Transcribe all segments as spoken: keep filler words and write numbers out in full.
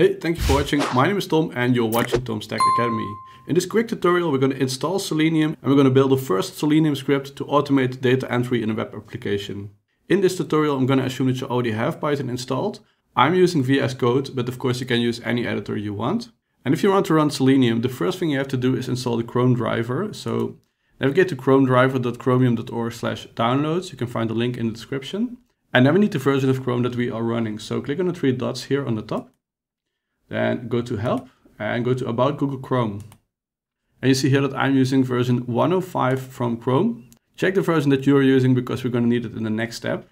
Hey, thank you for watching. My name is Tom and you're watching Tom's Tech Academy. In this quick tutorial, we're going to install Selenium and we're going to build the first Selenium script to automate data entry in a web application. In this tutorial, I'm going to assume that you already have Python installed. I'm using V S Code, but of course you can use any editor you want. And if you want to run Selenium, the first thing you have to do is install the Chrome driver. So navigate to chrome driver dot chromium dot org slash downloads. You can find the link in the description. And then we need the version of Chrome that we are running. So click on the three dots here on the top. Then go to Help and go to About Google Chrome. And you see here that I'm using version one oh five from Chrome. Check the version that you're using because we're going to need it in the next step.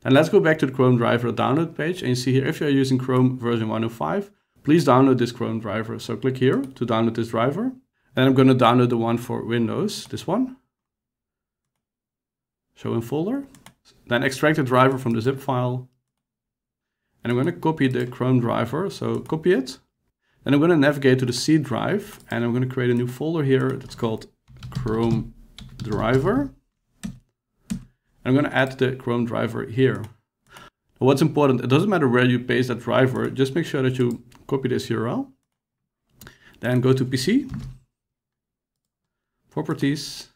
Then let's go back to the Chrome driver download page. And you see here, if you're using Chrome version one oh five, please download this Chrome driver. So click here to download this driver. And I'm going to download the one for Windows, this one. Show in folder. Then extract the driver from the zip file. And I'm going to copy the Chrome driver, so copy it. Then I'm going to navigate to the C drive and I'm going to create a new folder here that's called Chrome driver. And I'm going to add the Chrome driver here. Now what's important, it doesn't matter where you paste that driver, just make sure that you copy this U R L. Then go to P C, Properties,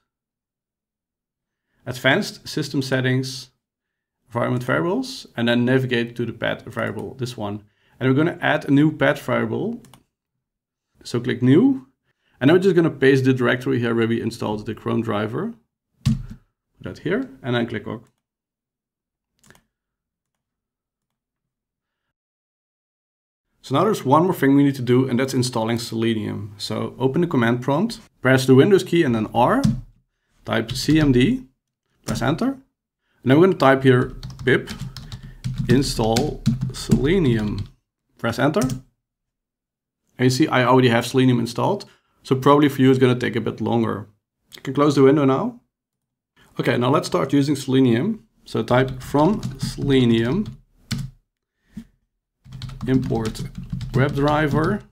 Advanced System Settings, Environment variables, and then navigate to the path variable, this one. And we're going to add a new path variable. So click new. And now we're just going to paste the directory here where we installed the Chrome driver. Put that here, and then click OK. So now there's one more thing we need to do, and that's installing Selenium. So open the command prompt, press the Windows key and then R, type C M D, press enter. And I'm going to type here pip install Selenium. Press enter. And you see I already have Selenium installed. So probably for you it's going to take a bit longer. You can close the window now. Okay, now let's start using Selenium. So type from Selenium import WebDriver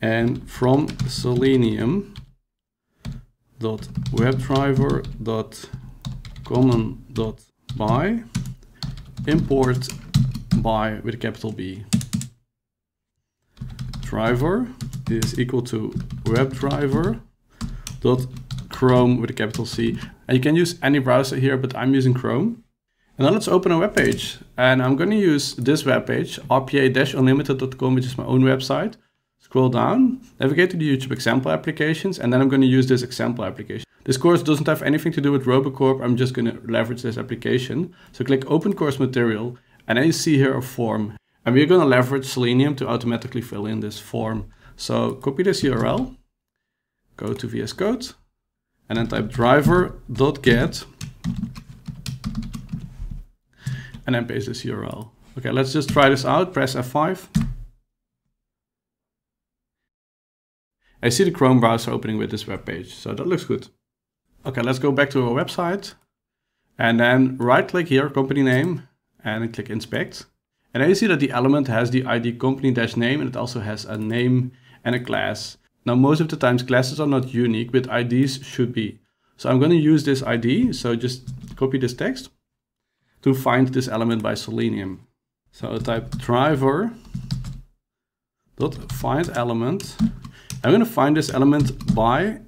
and from Selenium dot webdriver dot common dot by import by with a capital B driver is equal to webdriver dot Chrome with a capital C, and you can use any browser here, but I'm using Chrome. And now let's open a web page, and I'm going to use this web page, r p a dash unlimited dot com, which is my own website. Scroll down, navigate to the YouTube example applications, and then I'm going to use this example application. This course doesn't have anything to do with Robocorp. I'm just going to leverage this application. So click Open Course Material, and then you see here a form. And we're going to leverage Selenium to automatically fill in this form. So copy this U R L, go to V S Code, and then type driver dot get, and then paste this U R L. Okay, let's just try this out. Press F five. I see the Chrome browser opening with this web page, so that looks good. Okay, let's go back to our website and then right click here, company name, and then click inspect. And then you see that the element has the I D company-name, and it also has a name and a class. Now, most of the times classes are not unique, but I Ds should be. So I'm going to use this I D. So just copy this text to find this element by Selenium. So type driver dot find element. I'm going to find this element by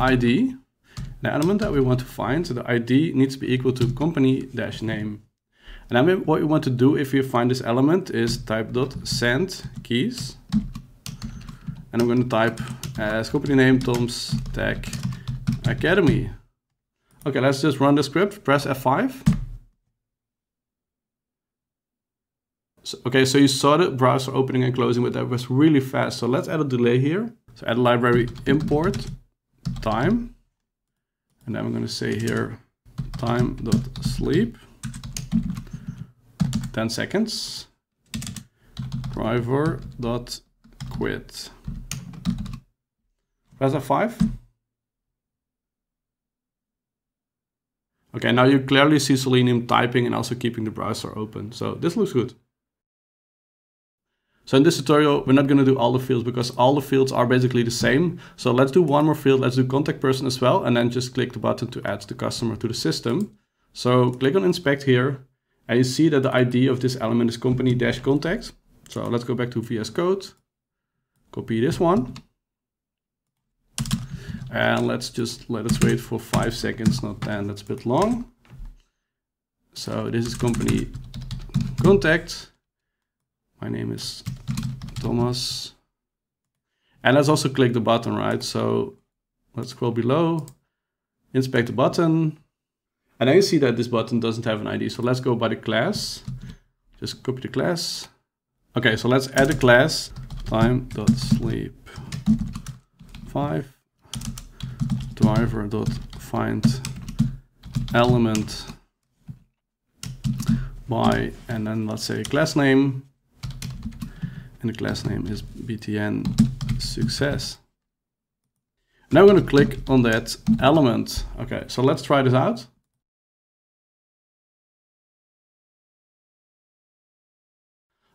I D. The element that we want to find, so the I D needs to be equal to company-name. And then what we want to do if we find this element is type dot send keys. And I'm going to type as company name Tom's Tech Academy. Okay, let's just run the script. Press F five. So, okay, so you saw the browser opening and closing, but that was really fast. So let's add a delay here. So add a library import time, and then I'm going to say here time.sleep ten seconds driver.quit. Press F five. Okay, now you clearly see Selenium typing and also keeping the browser open. So this looks good. So in this tutorial, we're not going to do all the fields because all the fields are basically the same. So let's do one more field. Let's do contact person as well. And then just click the button to add the customer to the system. So click on inspect here. And you see that the I D of this element is company-contact. So let's go back to V S Code, copy this one. And let's just let us wait for five seconds, not ten, that's a bit long. So this is company contact. My name is Thomas. And let's also click the button, right? So let's scroll below, inspect the button. And now you see that this button doesn't have an I D. So let's go by the class, just copy the class. Okay, so let's add a class, time.sleep five. Driver.find element by, and then let's say class name, and the class name is B T N success. Now we're going to click on that element. Okay, so let's try this out.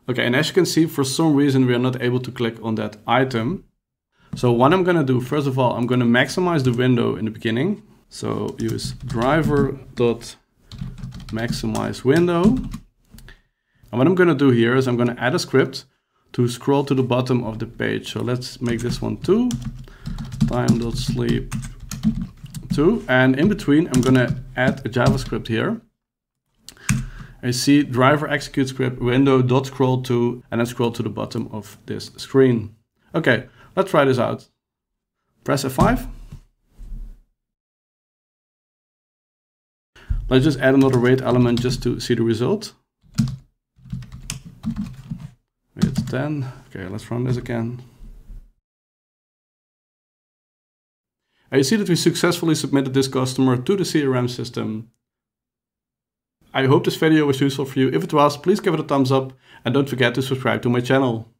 Okay, and as you can see, for some reason we are not able to click on that item. So what I'm going to do, first of all, I'm going to maximize the window in the beginning. So use driver.maximize window. And what I'm going to do here is I'm going to add a script to scroll to the bottom of the page. So let's make this one two, time.sleep two. And in between, I'm going to add a JavaScript here. I see driver execute script window.scroll to, and then scroll to the bottom of this screen. Okay. Let's try this out. Press F five. Let's just add another wait element just to see the result. Wait ten. Okay, let's run this again. And you see that we successfully submitted this customer to the C R M system. I hope this video was useful for you. If it was, please give it a thumbs up and don't forget to subscribe to my channel.